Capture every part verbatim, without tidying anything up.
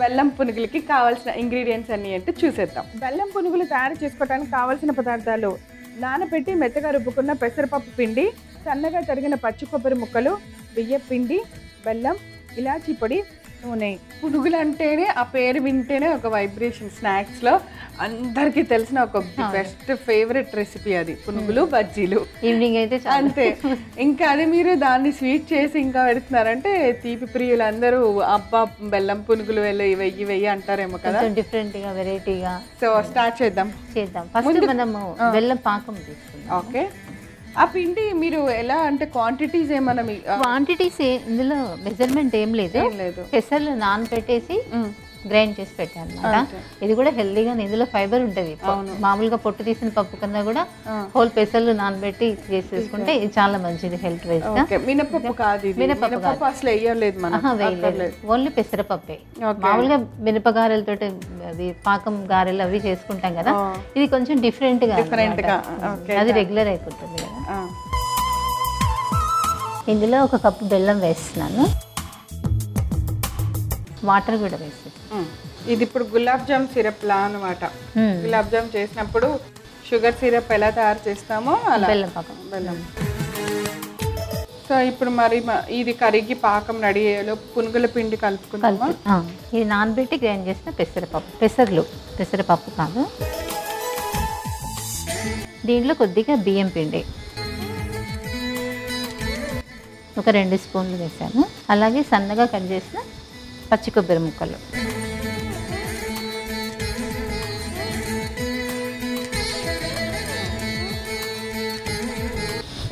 బెల్లం పునుగులకి కావాల్సిన ఇంగ్రీడియెంట్స్ అన్నీ అంటే చూసేద్దాం. బెల్లం పునుగులు తయారు చేసుకోవడానికి కావాల్సిన పదార్థాలు నానబెట్టి మెత్తగా రుబ్బుకున్న పెసరపప్పు పిండి, సన్నగా తరిగిన పచ్చి కొబ్బరి ముక్కలు, బియ్యం పిండి, బెల్లం, ఇలాచి పొడి, నూనె. పునుగులు అంటేనే ఆ పేరు వింటేనే ఒక వైబ్రేషన్. స్నాక్స్లో అందరికీ తెలిసిన ఒక బెస్ట్ ఫేవరెట్ రెసిపీ అది, పునుగులు బజ్జీలు. ఈవినింగ్ అయితే అంతే. ఇంకా అది మీరు దాన్ని స్వీట్ చేసి ఇంకా పెడుతున్నారంటే తీపి ప్రియులు అందరూ అబ్బా బెల్లం పునుగులు వెళ్ళి వెయ్యి వెయ్యి అంటారేమో కదా. డిఫరెంట్గా వెరైటీగా సో స్టార్ట్ చేద్దాం చేద్దాం ఫస్ట్ మనము బెల్లం పాకం తీసుకుందాం. ఓకే, ఆ పిండి మీరు ఎలా అంటే క్వాంటిటీస్ ఏమన్నా? క్వాంటిటీస్ ఇందులో మెజర్మెంట్ ఏం లేదు, పెసర్లు నానబెట్టేసి గ్రైండ్ చేసి పెట్టాను అనమాట. ఇది కూడా హెల్దీగా, ఇందులో ఫైబర్ ఉంటుంది. మామూలుగా పొట్టు తీసిన పప్పు కన్నా కూడా హోల్ పెసర్లు నానబెట్టి చేసేసుకుంటే ఇది చాలా మంచిది హెల్త్ వైజ్ గా. మినపప్పు కాదు, మినపప్పు అసలు వేయలేదు, ఓన్లీ పెసరపప్పే. మామూలుగా మినపగారెలతో అవి పాకం గారెలు అవి చేసుకుంటాం కదా, ఇది కొంచెం డిఫరెంట్ గా అది రెగ్యులర్ అయిపోతుంది కదా. ఇందులో ఒక కప్పు బెల్లం వేస్తున్నాను, వాటర్ కూడా వేసి, ఇది ఇప్పుడు గులాబ్ జామ్ సిరప్ లా అనమాట. గులాబ్ జామ్ చేసినప్పుడు షుగర్ సిరప్ ఎలా తయారు చేస్తామో అలా బెల్లం పాకం. బెల్లం సో ఇప్పుడు మరి ఇది కరిగి పాకం రెడీ అయ్యేలో పునుగుల పిండి కలుపుకుంటాము. ఇది నానబెట్టి గ్రైండ్ చేసిన పెసరపప్పు, పెసర్లు పెసరపప్పు కాదు. దీంట్లో కొద్దిగా బియ్యం పిండి ఒక రెండు స్పూన్లు వేసాము. అలాగే సన్నగా కట్ చేసిన పచ్చి కొబ్బరి ముక్కలు,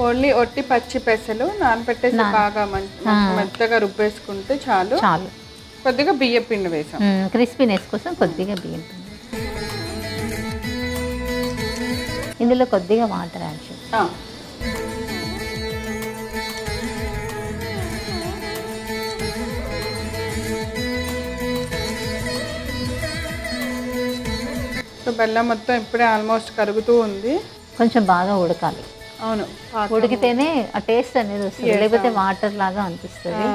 ఓన్లీ ఒట్టి పచ్చి పెసలు నానబెట్టేసి బాగా మెత్తగా రుబ్బేసుకుంటే చాలు. చాలు కొద్దిగా బియ్యం పిండి వేసాం క్రిస్పీనెస్ కోసం, కొద్దిగా బియ్యం పిండి. ఇందులో కొద్దిగా వాటర్ యాడ్ చేస్తాం. బెల్లం మొత్తం ఇప్పుడే ఆల్మోస్ట్ కరుగుతూ ఉంది, కొంచెం బాగా ఉడకాలి. అవును, ఉడికితేనే ఆ టేస్ట్ అనేది వస్తుంది, లేకపోతే వాటర్ లాగా అనిపిస్తుంది.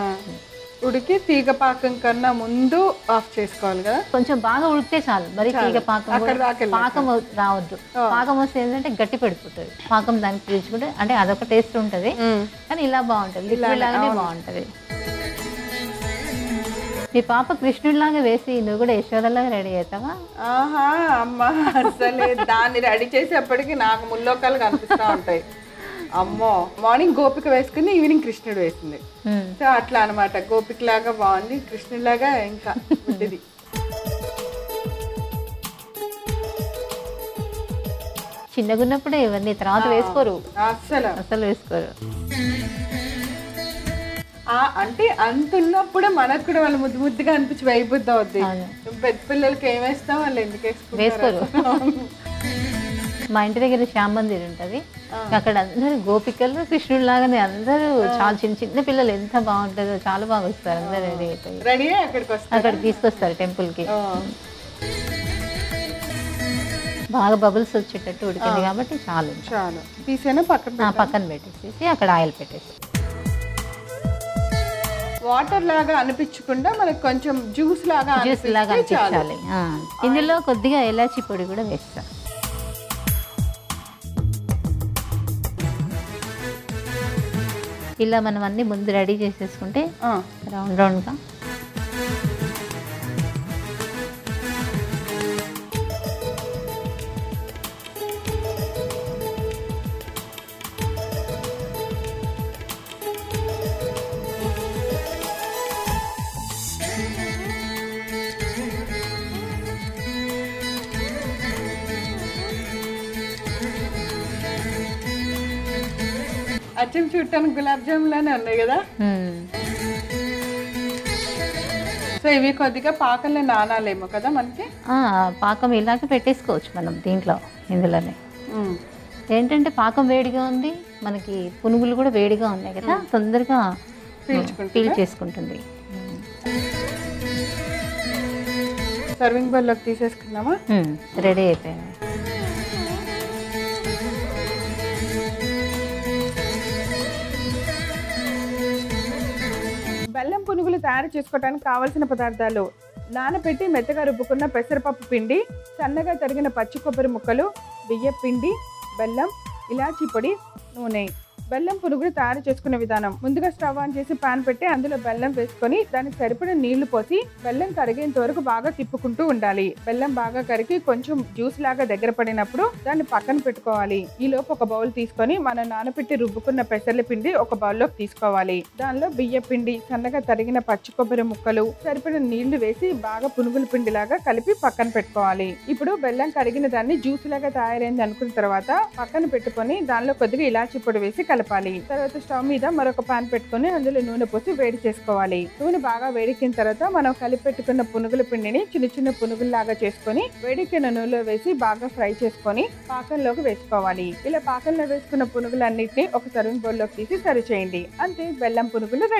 ఉడికి తీగ పాకం కన్నా ముందు ఆఫ్ చేసుకోవాలి కదా. కొంచెం బాగా ఉడికితే చాలు, మరి తీగ పాకం పాకం రావద్దు. పాకం వస్తే ఏంటంటే గట్టి పడిపోతుంది పాకం, దానికి పీల్చుకుంటే అంటే అదొక టేస్ట్ ఉంటుంది. కానీ ఇలా బాగుంటుంది, ఇలాగనే బాగుంటుంది. మీ పాప కృష్ణుడిలాగా వేసి నువ్వు కూడా యశోదలాగా రెడీ అవుతావా? ఆహా అమ్మా, అసలే దాన్ని రెడీ చేసేప్పటికి నాకు ముల్లోకాలు కనిపిస్తూ ఉంటాయి. అమ్మో, మార్నింగ్ గోపిక వేసుకుంది, ఈవినింగ్ కృష్ణుడు వేసింది. సో అట్లా అనమాట, గోపికలాగా బాగుంది, కృష్ణుడిలాగా ఇంకా ఉంటుంది. చిన్నగున్నప్పుడే ఇవన్నీ తర్వాత వేసుకోరు, అసలు అసలు వేసుకోరు. అంటే అంత ఉన్నప్పుడు మనకు కూడా వాళ్ళు ముద్దు ముద్దుగా అనిపించి వైబుద్ధి అవుద్ది. పెద్ద పిల్లలకి ఏం వేస్తాం, వాళ్ళు ఎందుకు వేసుకోరు. మా ఇంటి దగ్గర శ్యామ మందిర్ ఉంటుంది, అక్కడ అందరు గోపికలు కృష్ణుడు లాగానే అందరూ, చాలా చిన్న చిన్న పిల్లలు ఎంత బాగుంటుందో, చాలా బాగా వస్తారు అందరు. రెడీ అవుతారు, రెడీ అక్కడికి అక్కడ తీసుకొస్తారు టెంపుల్ కి. బాగా బబుల్స్ వచ్చేటట్టు ఉడికింది కాబట్టి చాలు. చాలు తీసేనా, పక్కన పక్కన పెట్టేసేసి అక్కడ ఆయిల్ పెట్టేసి, వాటర్ లాగా అనిపించకుండా మనకు కొంచెం జ్యూస్ లాగా జ్యూస్ లాగా అనిపించాలి. ఇందులో కొద్దిగా ఇలాచి పొడి కూడా వేస్తాం. ఇలా మనం అన్ని ముందు రెడీ చేసేసుకుంటే రౌండ్ రౌండ్గా అచ్చం చూడటానికి గులాబ్ జామ్ లానే ఉన్నాయి కదా. సో ఇవి కొద్దిగా పాకంలో నానాలేమో కదా మనకి. పాకం ఇలాగే పెట్టేసుకోవచ్చు మనం దీంట్లో. ఇందులోనే ఏంటంటే పాకం వేడిగా ఉంది, మనకి పునుగులు కూడా వేడిగా ఉన్నాయి కదా, తొందరగా పీల్ చేసుకుంటుంది. సర్వింగ్ బౌల్లోకి తీసేసుకున్నామా, రెడీ అయిపోయింది. బెల్లం పునుగులు తయారు చేసుకోవడానికి కావాల్సిన పదార్థాలు నానబెట్టి మెత్తగా రుబ్బుకున్న పెసరపప్పు పిండి, సన్నగా తరిగిన పచ్చి కొబ్బరి ముక్కలు, బియ్య పిండి, బెల్లం, ఇలాచి పొడి, నూనె. బెల్లం పునుగులు తయారు చేసుకునే విధానం. ముందుగా స్టవ్ ఆన్ చేసి పాన్ పెట్టి అందులో బెల్లం వేసుకొని దానికి సరిపడిన నీళ్లు పోసి బెల్లం కరిగేంత వరకు బాగా తిప్పుకుంటూ ఉండాలి. బెల్లం బాగా కరిగి కొంచెం జ్యూస్ లాగా దగ్గర పడినప్పుడు దాన్ని పక్కన పెట్టుకోవాలి. ఈ లోపు ఒక బౌల్ తీసుకొని మనం నానబెట్టి రుబ్బుకున్న పెసర్ల పిండి ఒక బౌల్లోకి తీసుకోవాలి. దానిలో బియ్య పిండి, సన్నగా తరిగిన పచ్చి కొబ్బరి ముక్కలు, సరిపడిన నీళ్లు వేసి బాగా పునుగుల పిండి లాగా కలిపి పక్కన పెట్టుకోవాలి. ఇప్పుడు బెల్లం కరిగిన దాన్ని జ్యూస్ లాగా తయారైంది అనుకున్న తర్వాత పక్కన పెట్టుకొని దానిలో కొద్దిగా ఇలాచి పొడి వేసి కలపాలి. తర్వాత స్టవ్ మీద మరొక పాన్ పెట్టుకుని అందులో నూనె పోసి వేడి చేసుకోవాలి. నూనె బాగా వేడెక్కిన తర్వాత మనం కలిపి పెట్టుకున్న పునుగుల పిండిని చిన్న చిన్న పునుగుల్లాగా చేసుకుని వేడెక్కిన నూనెలో వేసి బాగా ఫ్రై చేసుకుని పాకంలోకి వేసుకోవాలి. ఇలా పాకంలో వేసుకున్న పునుగులన్నింటినీ ఒక సర్వింగ్ బౌల్లోకి తీసి సర్వ్ చేయండి. అంతే బెల్లం పునుగులు రెడీ.